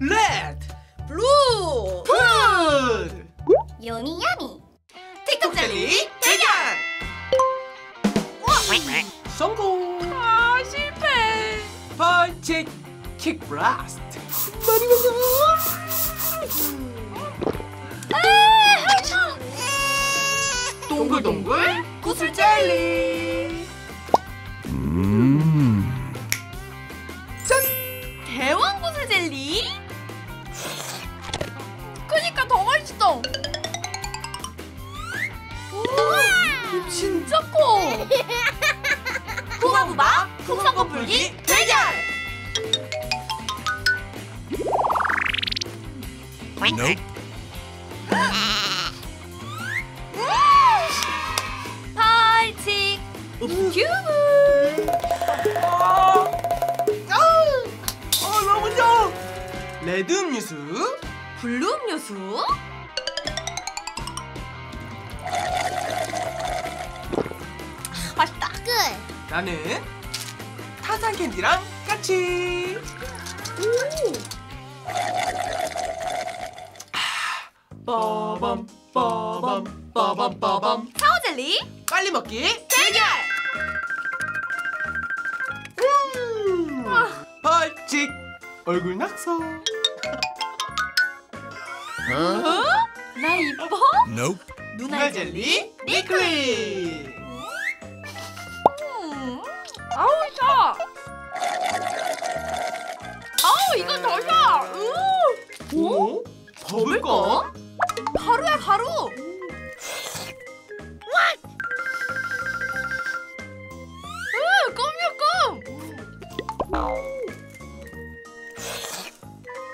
red, blue, food. 요미 야미 틱톡 젤리 대결. 성공. 아 실패. 번칙 킥 블라스트. 많이 먹어. 동글동글 구슬 젤리. 짠! 대왕 구슬 젤리. 그니까 더 맛있어. 우와, 진짜 커. 후바후바 풍선꽃 불기 대결. No. 큐브. 너무 좋아. 레드 음료수, 블루 음료수. 맛있다. 끝. 나는 타산 캔디랑 같이. 빠밤 빠밤 빠밤 빠밤. 사오 젤리 빨리 먹기 대결. 벌칙 얼굴 낙서. 나 이뻐? Nope. 눈알 젤리 리클리. 아우 샤. 아우 이건 더 샤. 오? 버블껌? 가루야 가루.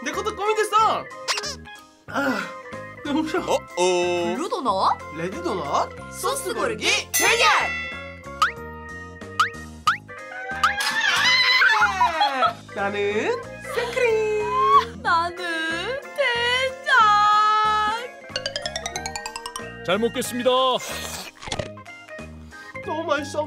내 것도 껌이 됐어. 아, 너무 싫어. 블루 도넛, 레드 도넛, 소스 고르기 대결. 나는 생크림. 나는 된장. 잘 먹겠습니다. 너무 맛있어.